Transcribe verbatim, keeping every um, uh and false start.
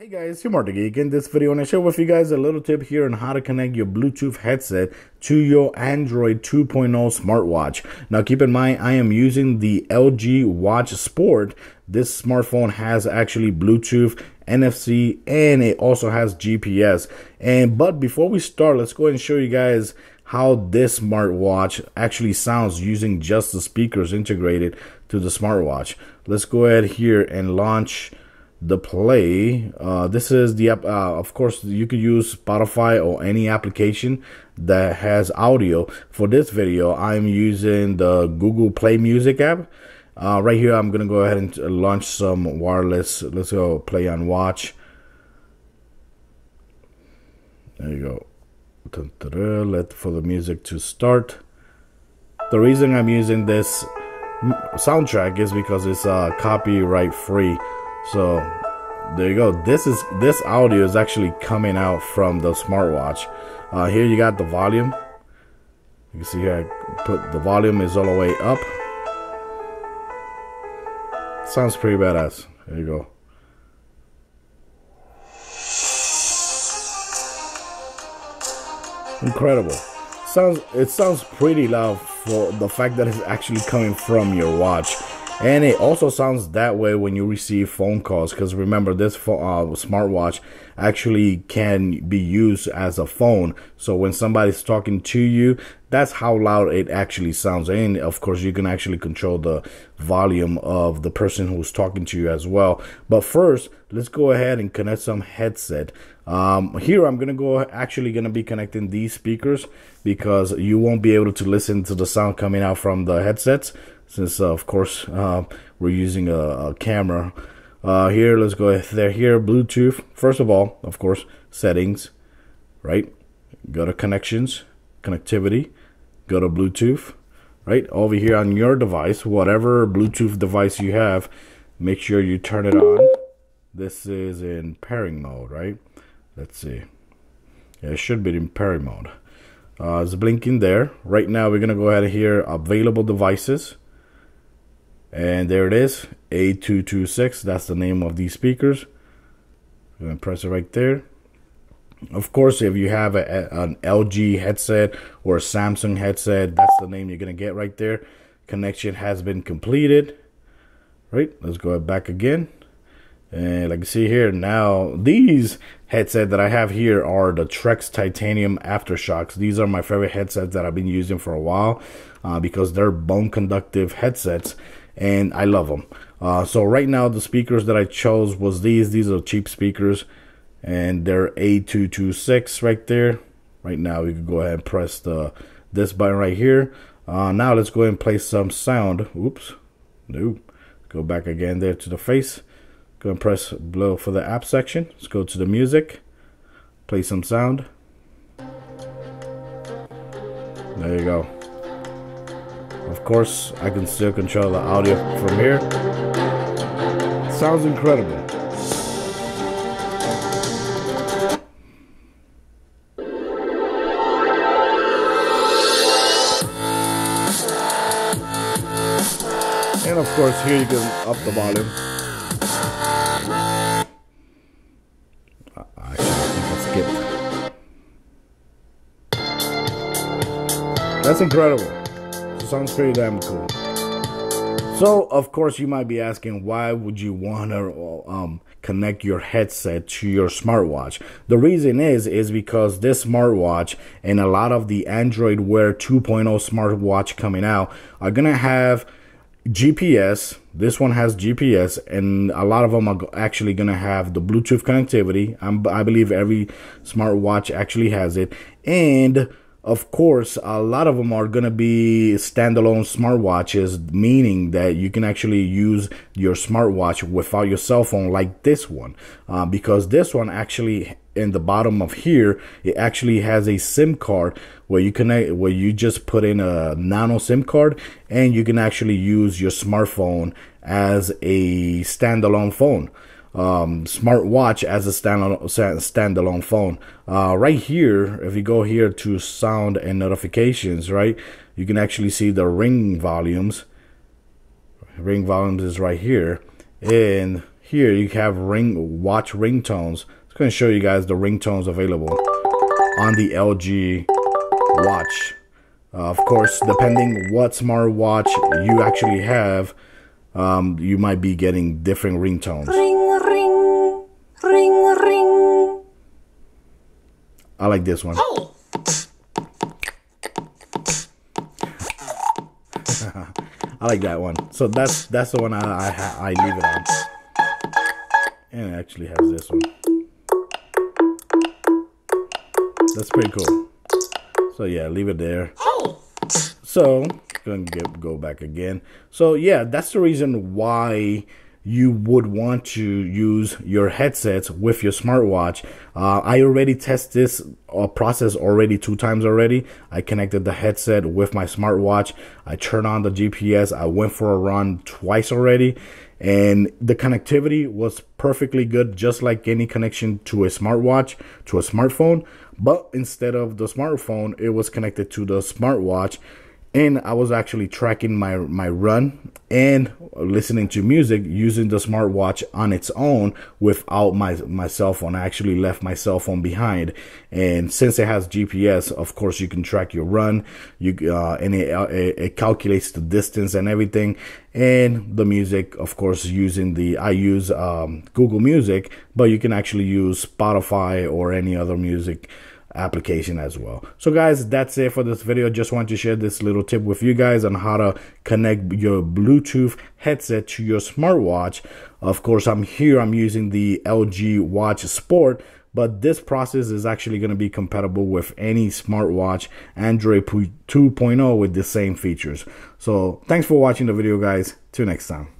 Hey guys, I'm Marc the Geek. In this video, I want to share with you guys a little tip here on how to connect your Bluetooth headset to your Android two point oh smartwatch. Now keep in mind, I am using the L G Watch Sport. This smartphone has actually Bluetooth, N F C, and it also has G P S. And but before we start, let's go ahead and show you guys how this smartwatch actually sounds using just the speakers integrated to the smartwatch. Let's go ahead here and launch the play. Uh, this is the app. Uh, of course, you could use Spotify or any application that has audio. For this video, I'm using the Google Play Music app. Uh, right here, I'm gonna go ahead and launch some wireless. Let's go play on watch. There you go. Dun, dun, dun, let for the music to start. The reason I'm using this soundtrack is because it's uh, copyright free. So there you go. This is this audio is actually coming out from the smartwatch. Uh, here you got the volume. You can see here I put the volume is all the way up. Sounds pretty badass. There you go. Incredible. Sounds it sounds pretty loud for the fact that it's actually coming from your watch. And it also sounds that way when you receive phone calls, because remember this phone, uh, smartwatch actually can be used as a phone. So when somebody's talking to you, that's how loud it actually sounds. And of course, you can actually control the volume of the person who's talking to you as well. But first, let's go ahead and connect some headset. Um, here, I'm gonna go actually gonna be connecting these speakers because you won't be able to listen to the sound coming out from the headsets. Since uh, of course uh, we're using a, a camera uh, here. Let's go ahead there here. Bluetooth. First of all, of course, settings. Right. Go to connections, connectivity. Go to Bluetooth. Right over here on your device, whatever Bluetooth device you have, make sure you turn it on. This is in pairing mode, right? Let's see. Yeah, it should be in pairing mode. Uh, it's blinking there. Right now, we're gonna go ahead and hear available devices. And there it is, A two two six. That's the name of these speakers. I'm gonna press it right there. Of course, if you have a, an L G headset or a Samsung headset, that's the name you're gonna get right there. Connection has been completed. Right, let's go back again. And like you see here, now these headset that I have here are the Trex Titanium Aftershocks. These are my favorite headsets that I've been using for a while uh, because they're bone conductive headsets and I love them. Uh, so right now the speakers that I chose was these. These are cheap speakers and they're A two two six right there. Right now we can go ahead and press the this button right here. Uh, now let's go ahead and play some sound. Oops, no. Go back again there to the face. Go and press below for the app section. Let's go to the music, play some sound. There you go. Of course, I can still control the audio from here. Sounds incredible. And of course, here you can up the volume. That's incredible. Sounds pretty damn cool. So, of course, you might be asking, why would you want to um, connect your headset to your smartwatch? The reason is, is because this smartwatch and a lot of the Android Wear two point oh smartwatch coming out are going to have G P S. This one has G P S, and a lot of them are actually going to have the Bluetooth connectivity. I'm, I believe every smartwatch actually has it. And of course, a lot of them are going to be standalone smartwatches, meaning that you can actually use your smartwatch without your cell phone like this one, uh, because this one actually in the bottom of here, it actually has a SIM card where you connect, where you just put in a nano SIM card and you can actually use your smartphone as a standalone phone. Um, smartwatch as a standalone standalone phone. Uh, right here, if you go here to sound and notifications, right, you can actually see the ring volumes. Ring volumes is right here, and here you have ring watch ringtones. It's going to show you guys the ringtones available on the L G watch. Uh, of course, depending what smartwatch you actually have, um, you might be getting different ringtones. Ring, ring, ring, ring. I like this one. Oh. I like that one. So that's that's the one I I, I leave it on. And it actually has this one. That's pretty cool. So yeah, leave it there. So gonna get, go back again. So yeah, that's the reason why you would want to use your headsets with your smartwatch. Uh, I already test this uh, process already two times already. I connected the headset with my smartwatch. I turned on the G P S. I went for a run twice already. And the connectivity was perfectly good, just like any connection to a smartwatch, to a smartphone. But instead of the smartphone, it was connected to the smartwatch. And I was actually tracking my, my run and listening to music using the smartwatch on its own without my, my cell phone. I actually left my cell phone behind. And since it has G P S, of course, you can track your run. You uh, and it, uh, it calculates the distance and everything. And the music, of course, using the, I use um, Google Music, but you can actually use Spotify or any other music application as well. So guys, that's it for this video. Just want to share this little tip with you guys on how to connect your Bluetooth headset to your smartwatch. Of course, I'm here, I'm using the L G Watch Sport, but this process is actually going to be compatible with any smartwatch Android two point oh with the same features. So thanks for watching the video, guys. Till next time.